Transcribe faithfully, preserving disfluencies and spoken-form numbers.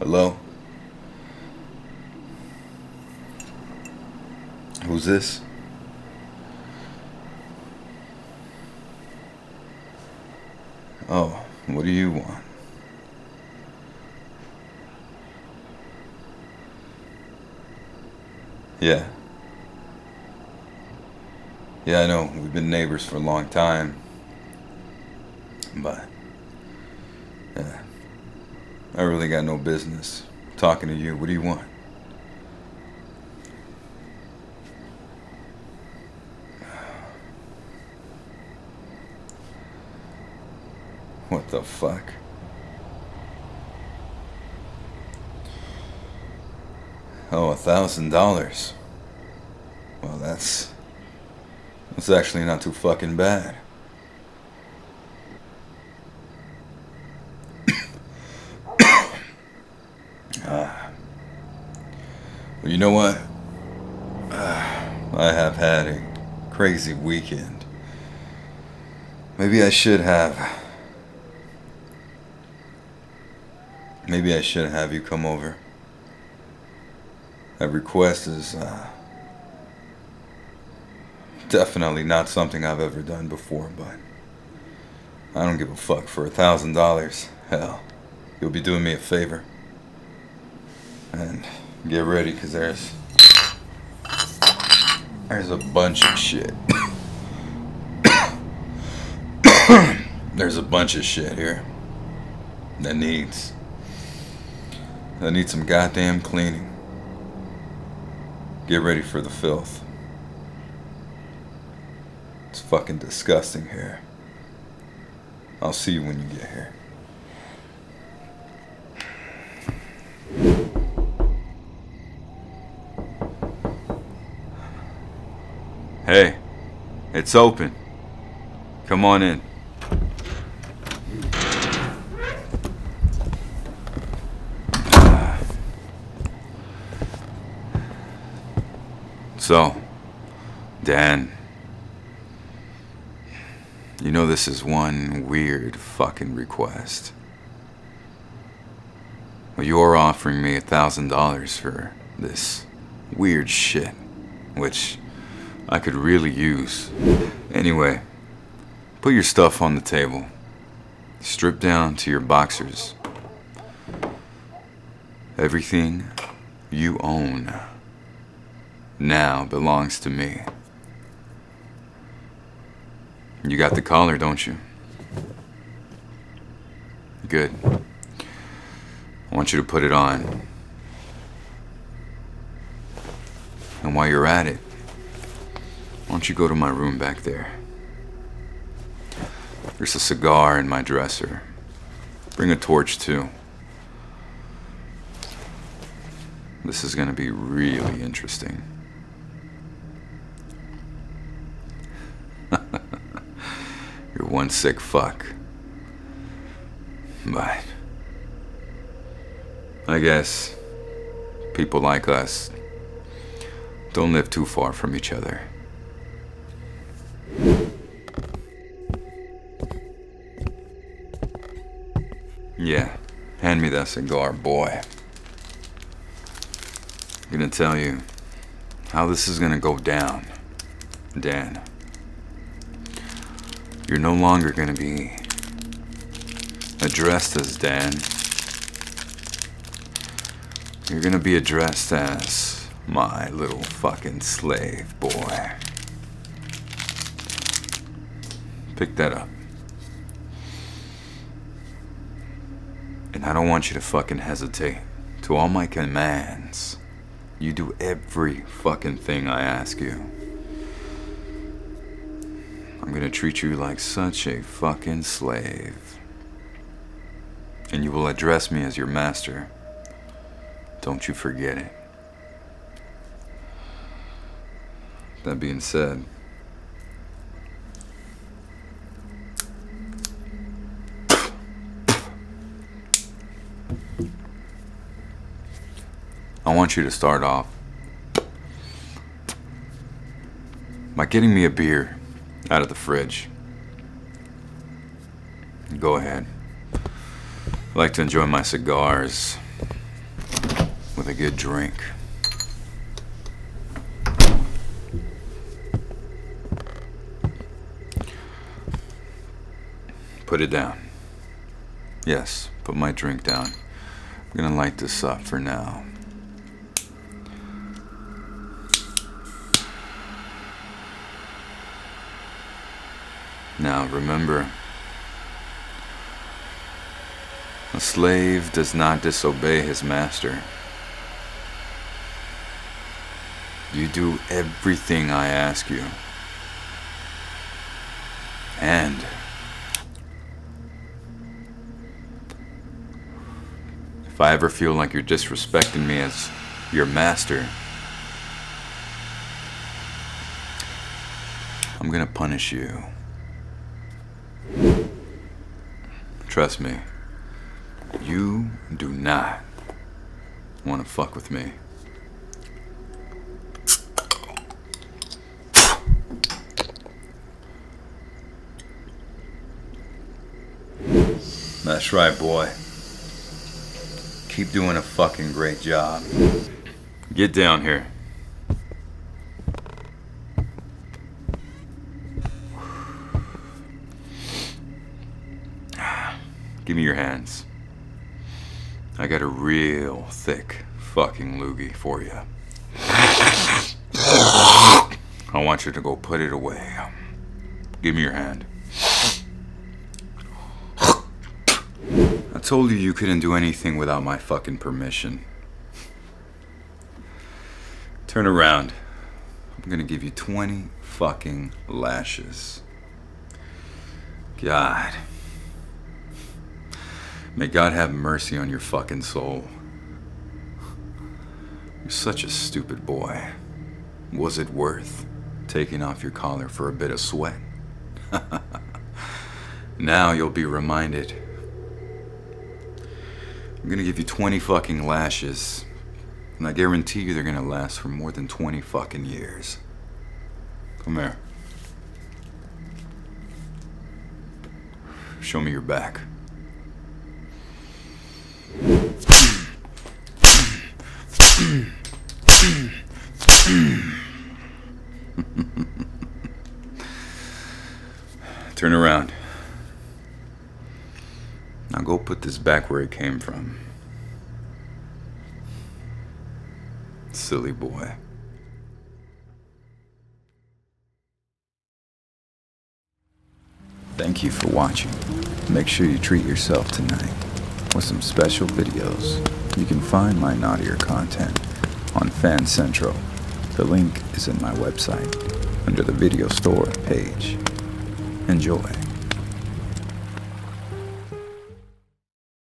Hello? Who's this? Oh, what do you want? Yeah. Yeah, I know. We've been neighbors for a long time. But, yeah. I really got no business talking to you. What do you want? What the fuck? Oh, a thousand dollars. Well, that's... That's actually not too fucking bad. Uh, well, you know what? Uh, I have had a crazy weekend. Maybe I should have... Maybe I should have you come over. That request is uh, definitely not something I've ever done before, but I don't give a fuck for a thousand dollars. Hell, you'll be doing me a favor. And get ready, because there's there's a bunch of shit. There's a bunch of shit here that needs I need some goddamn cleaning. Get ready for the filth. It's fucking disgusting here. I'll see you when you get here. Hey, it's open. Come on in. So, Dan, you know this is one weird fucking request. Well, you're offering me a thousand dollars for this weird shit, which I could really use. Anyway, put your stuff on the table. Strip down to your boxers. Everything you own now belongs to me. You got the collar, don't you? Good. I want you to put it on. And while you're at it, why don't you go to my room back there? There's a cigar in my dresser. Bring a torch too. This is gonna be really interesting. You're one sick fuck. But I guess people like us don't live too far from each other. Yeah, hand me that cigar, boy. I'm gonna tell you how this is gonna go down, Dan. You're no longer going to be addressed as Dan. You're going to be addressed as my little fucking slave boy. Pick that up. And I don't want you to fucking hesitate. To all my commands, you do every fucking thing I ask you. I'm gonna treat you like such a fucking slave. And you will address me as your master. Don't you forget it. That being said, I want you to start off by getting me a beer out of the fridge. Go ahead. I like to enjoy my cigars with a good drink. Put it down. Yes, put my drink down. I'm gonna light this up for now. Now remember, a slave does not disobey his master. You do everything I ask you. And if I ever feel like you're disrespecting me as your master, I'm gonna punish you. Trust me, you do not want to fuck with me. That's right, boy. Keep doing a fucking great job. Get down here. Give me your hands. I got a real thick fucking loogie for you. I want you to go put it away. Give me your hand. I told you you couldn't do anything without my fucking permission. Turn around. I'm gonna give you twenty fucking lashes. God. May God have mercy on your fucking soul. You're such a stupid boy. Was it worth taking off your collar for a bit of sweat? Now you'll be reminded. I'm gonna give you twenty fucking lashes, and I guarantee you they're gonna last for more than twenty fucking years. Come here. Show me your back. Turn around. Now go put this back where it came from. Silly boy. Thank you for watching. Make sure you treat yourself tonight with some special videos. You can find my naughtier content on Fan Central. The link is in my website under the video store page. Enjoy.